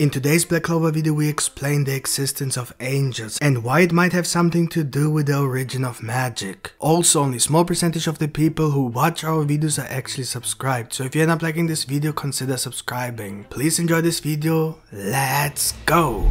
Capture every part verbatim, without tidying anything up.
In today's Black Clover video we explain the existence of angels and why it might have something to do with the origin of magic. Also, only a small percentage of the people who watch our videos are actually subscribed, so if you end up liking this video, consider subscribing. Please enjoy this video, let's go!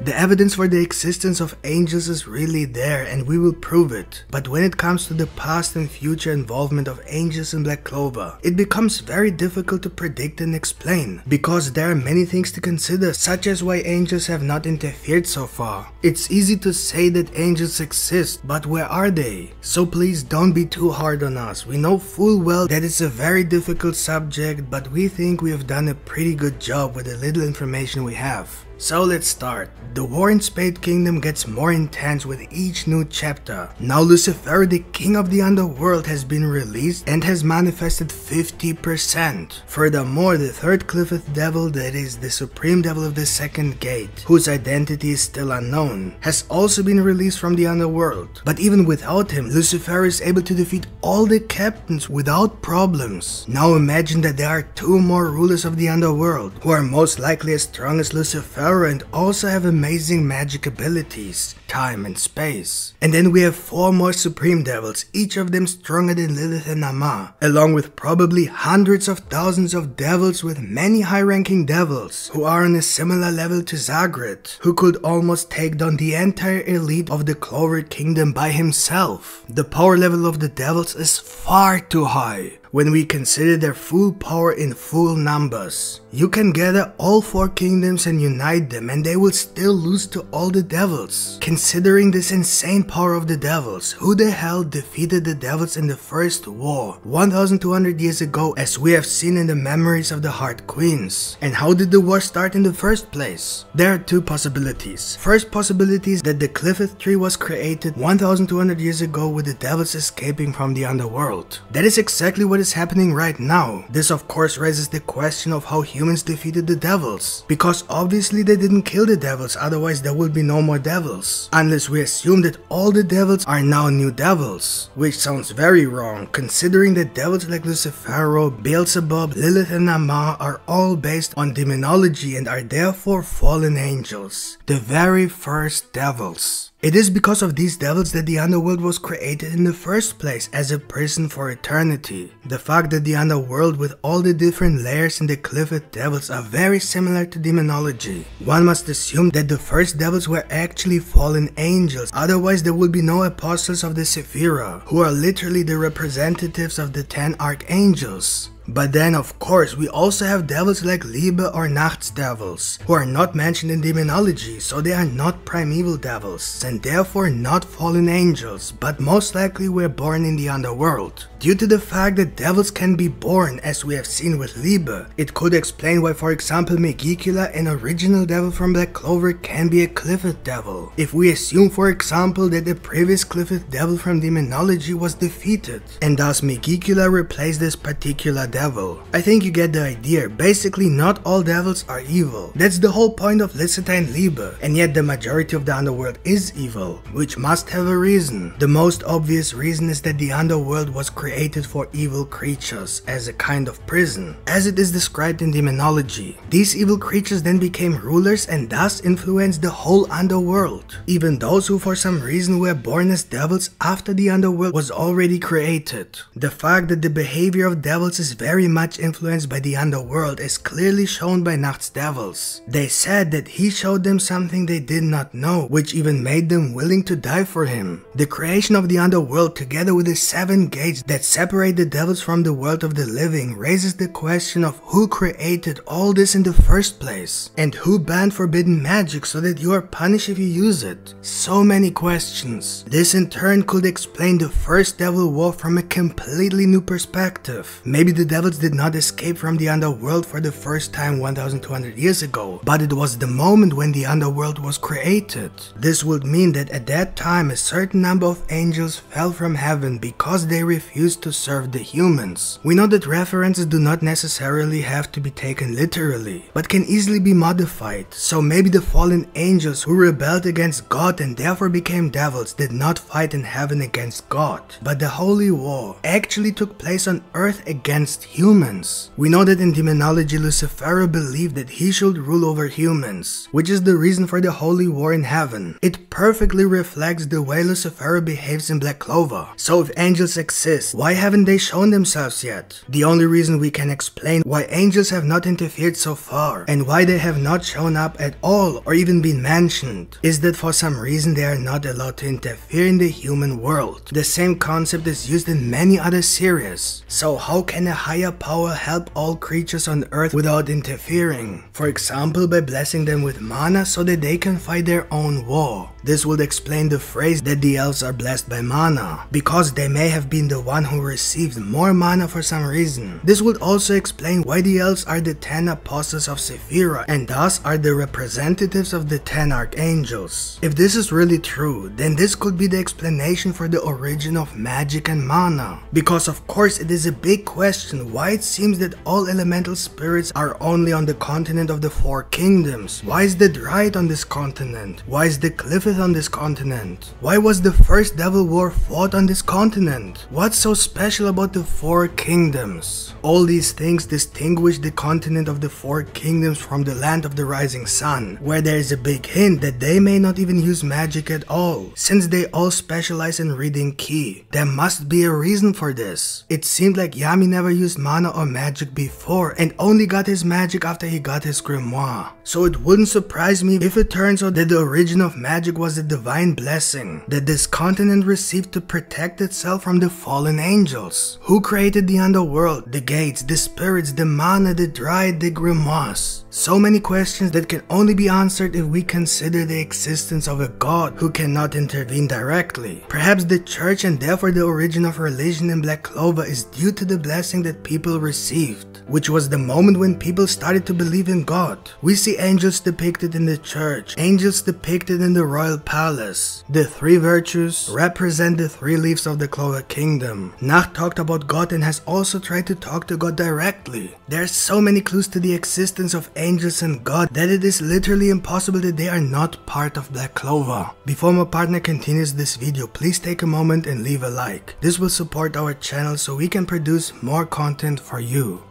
The evidence for the existence of angels is really there and we will prove it. But when it comes to the past and future involvement of angels in Black Clover, it becomes very difficult to predict and explain, because there are many things to consider, such as why angels have not interfered so far. It's easy to say that angels exist, but where are they? So please don't be too hard on us. We know full well that it's a very difficult subject, but we think we have done a pretty good job with the little information we have. So let's start. The war in Spade Kingdom gets more intense with each new chapter. Now Lucifer, the king of the underworld, has been released and has manifested fifty percent. Furthermore, the third Qliphoth devil, that is the supreme devil of the second gate, whose identity is still unknown, has also been released from the underworld. But even without him, Lucifer is able to defeat all the captains without problems. Now imagine that there are two more rulers of the underworld, who are most likely as strong as Lucifer and also have amazing magic abilities, time and space. And then we have four more supreme devils, each of them stronger than Lilith and Ama, along with probably hundreds of thousands of devils, with many high-ranking devils who are on a similar level to Zagred, who could almost take down the entire elite of the Clover Kingdom by himself. The power level of the devils is far too high when we consider their full power in full numbers. You can gather all four kingdoms and unite them and they will still lose to all the devils. Considering this insane power of the devils, who the hell defeated the devils in the first war twelve hundred years ago, as we have seen in the memories of the Heart Queens? And how did the war start in the first place? There are two possibilities. First possibility is that the Qliphoth tree was created twelve hundred years ago with the devils escaping from the underworld. That is exactly what is happening right now. This of course raises the question of how humans defeated the devils, because obviously they didn't kill the devils, otherwise there would be no more devils, unless we assume that all the devils are now new devils, which sounds very wrong considering that devils like Lucifero, Beelzebub, Lilith and Ammar are all based on demonology and are therefore fallen angels, the very first devils. It is because of these devils that the underworld was created in the first place, as a prison for eternity. The fact that the underworld with all the different layers in the Qliphoth devils are very similar to demonology. One must assume that the first devils were actually fallen angels, otherwise there would be no apostles of the Sephira, who are literally the representatives of the ten archangels. But then of course we also have devils like Liebe or Nacht's devils, who are not mentioned in demonology, so they are not primeval devils and therefore not fallen angels, but most likely were born in the underworld. Due to the fact that devils can be born, as we have seen with Liebe, it could explain why, for example, Megicula, an original devil from Black Clover, can be a Qliphoth devil, if we assume, for example, that the previous Qliphoth devil from demonology was defeated and thus Megicula replaced this particular devil. Devil. I think you get the idea. Basically, not all devils are evil. That's the whole point of Licht and Liebe, and yet the majority of the underworld is evil, which must have a reason. The most obvious reason is that the underworld was created for evil creatures, as a kind of prison, as it is described in demonology. These evil creatures then became rulers and thus influenced the whole underworld, even those who for some reason were born as devils after the underworld was already created. The fact that the behavior of devils is very very much influenced by the underworld is clearly shown by Nacht's devils. They said that he showed them something they did not know, which even made them willing to die for him. The creation of the underworld, together with the seven gates that separate the devils from the world of the living, raises the question of who created all this in the first place, and who banned forbidden magic so that you are punished if you use it. So many questions. This in turn could explain the first devil war from a completely new perspective. Maybe the devils did not escape from the underworld for the first time twelve hundred years ago, but it was the moment when the underworld was created. This would mean that at that time a certain number of angels fell from heaven because they refused to serve the humans. We know that references do not necessarily have to be taken literally, but can easily be modified. So maybe the fallen angels who rebelled against God and therefore became devils did not fight in heaven against God, but the holy war actually took place on earth against against humans. We know that in demonology, Lucifero believed that he should rule over humans, which is the reason for the holy war in heaven. It perfectly reflects the way Lucifero behaves in Black Clover. So if angels exist, why haven't they shown themselves yet? The only reason we can explain why angels have not interfered so far, and why they have not shown up at all or even been mentioned, is that for some reason they are not allowed to interfere in the human world. The same concept is used in many other series. So how can a higher power help all creatures on earth without interfering? For example, by blessing them with mana so that they can fight their own war. This would explain the phrase that the elves are blessed by mana, because they may have been the one who received more mana for some reason. This would also explain why the elves are the ten apostles of Sephira and thus are the representatives of the ten archangels. If this is really true, then this could be the explanation for the origin of magic and mana. Because of course it is a big question why it seems that all elemental spirits are only on the continent of the four kingdoms. Why is the Dryad on this continent? Why is the Qliphoth on this continent? Why was the first Devil War fought on this continent? What's so special about the four kingdoms? All these things distinguish the continent of the four kingdoms from the land of the rising sun, where there is a big hint that they may not even use magic at all, since they all specialize in reading ki. There must be a reason for this. It seemed like Yami never used mana or magic before and only got his magic after he got his grimoire. So it wouldn't surprise me if it turns out that the origin of magic was a divine blessing that this continent received to protect itself from the fallen angels. Who created the underworld, the gates, the spirits, the mana, the dryad, the grimoires? So many questions that can only be answered if we consider the existence of a god who cannot intervene directly. Perhaps the church and therefore the origin of religion in Black Clover is due to the blessing that people received, which was the moment when people started to believe in God. We see angels depicted in the church, angels depicted in the royal palace. The three virtues represent the three leaves of the Clover Kingdom. Nacht talked about God and has also tried to talk to God directly. There are so many clues to the existence of angels and God that it is literally impossible that they are not part of Black Clover. Before my partner continues this video, please take a moment and leave a like. This will support our channel so we can produce more content for you.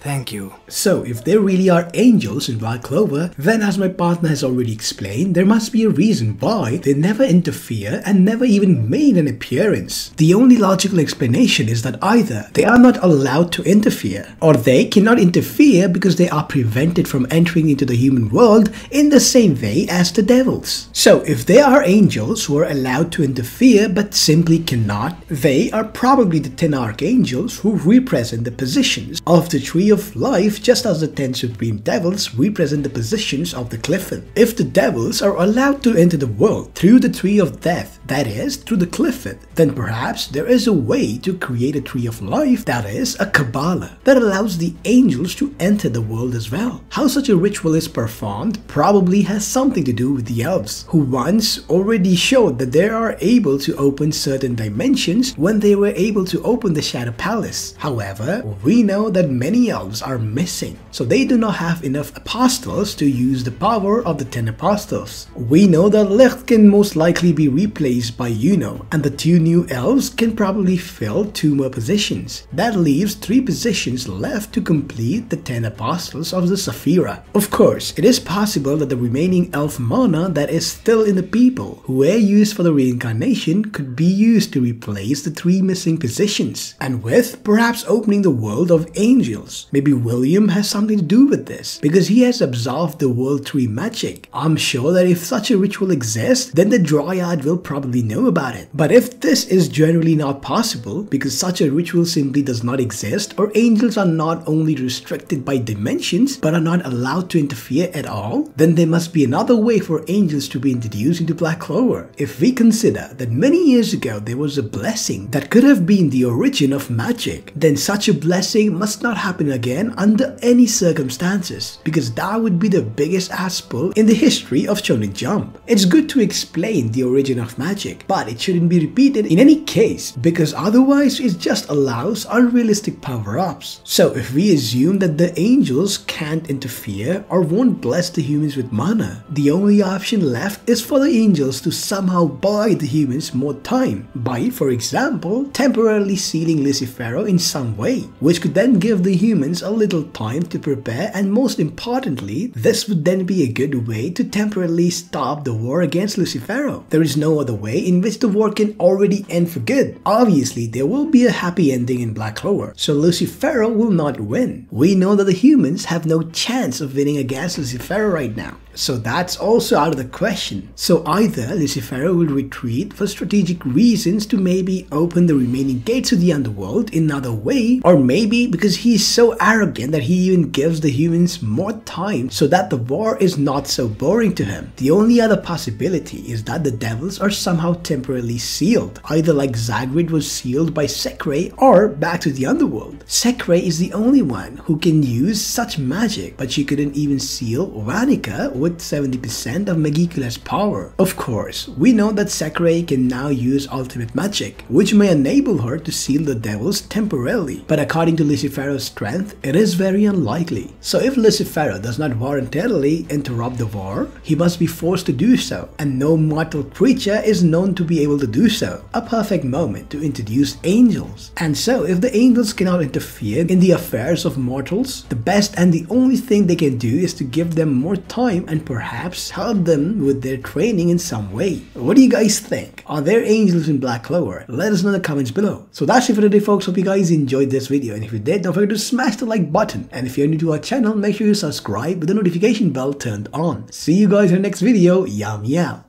Thank you. So, if there really are angels in Black Clover, then as my partner has already explained, there must be a reason why they never interfere and never even made an appearance. The only logical explanation is that either they are not allowed to interfere, or they cannot interfere because they are prevented from entering into the human world in the same way as the devils. So, if there are angels who are allowed to interfere but simply cannot, they are probably the ten archangels who represent the positions of the tree of of life, just as the ten supreme devils represent the positions of the Qliphoth. If the devils are allowed to enter the world through the tree of death, that is, through the Qliphoth, then perhaps there is a way to create a tree of life, that is, a Kabbalah, that allows the angels to enter the world as well. How such a ritual is performed probably has something to do with the elves, who once already showed that they are able to open certain dimensions when they were able to open the Shadow Palace. However, we know that many elves are missing, so they do not have enough apostles to use the power of the ten apostles. We know that Licht can most likely be replaced by Yuno, and the two new elves can probably fill two more positions. That leaves three positions left to complete the ten apostles of the Sephira. Of course, it is possible that the remaining elf mana that is still in the people, who were used for the reincarnation, could be used to replace the three missing positions, and with perhaps opening the world of angels. Maybe William has something to do with this, because he has absolved the world tree magic. I'm sure that if such a ritual exists, then the Dryad will probably know about it. But if this is generally not possible, because such a ritual simply does not exist, or angels are not only restricted by dimensions, but are not allowed to interfere at all, then there must be another way for angels to be introduced into Black Clover. If we consider that many years ago there was a blessing that could have been the origin of magic, then such a blessing must not happen again under any circumstances, because that would be the biggest ass pull in the history of Shonen Jump. It's good to explain the origin of magic, but it shouldn't be repeated in any case, because otherwise it just allows unrealistic power-ups. So if we assume that the angels can't interfere or won't bless the humans with mana, the only option left is for the angels to somehow buy the humans more time, by, for example, temporarily sealing Lucifero in some way, which could then give the humans a little time to prepare, and most importantly, this would then be a good way to temporarily stop the war against Lucifero. There is no other way in which the war can already end for good. Obviously, there will be a happy ending in Black Clover, so Lucifero will not win. We know that the humans have no chance of winning against Lucifero right now, so that's also out of the question. So either Lucifero will retreat for strategic reasons to maybe open the remaining gates of the underworld in another way, or maybe because he is so arrogant that he even gives the humans more time so that the war is not so boring to him. The only other possibility is that the devils are somehow temporarily sealed, either like Zagred was sealed by Sekre or back to the underworld. Sekre is the only one who can use such magic, but she couldn't even seal Vanica with seventy percent of Megicula's power. Of course, we know that Sekre can now use ultimate magic, which may enable her to seal the devils temporarily, but according to Lucifero's strength, it is very unlikely. So if Lucifero does not voluntarily interrupt the war, he must be forced to do so, and no mortal creature is known to be able to do so. A perfect moment to introduce angels. And so if the angels cannot interfere in the affairs of mortals, the best and the only thing they can do is to give them more time and perhaps help them with their training in some way. What do you guys think? Are there angels in Black Clover? Let us know in the comments below. So that's it for today, folks. Hope you guys enjoyed this video, and if you did, don't forget to smash the like button, and if you're new to our channel, make sure you subscribe with the notification bell turned on. See you guys in the next video. Yum yum.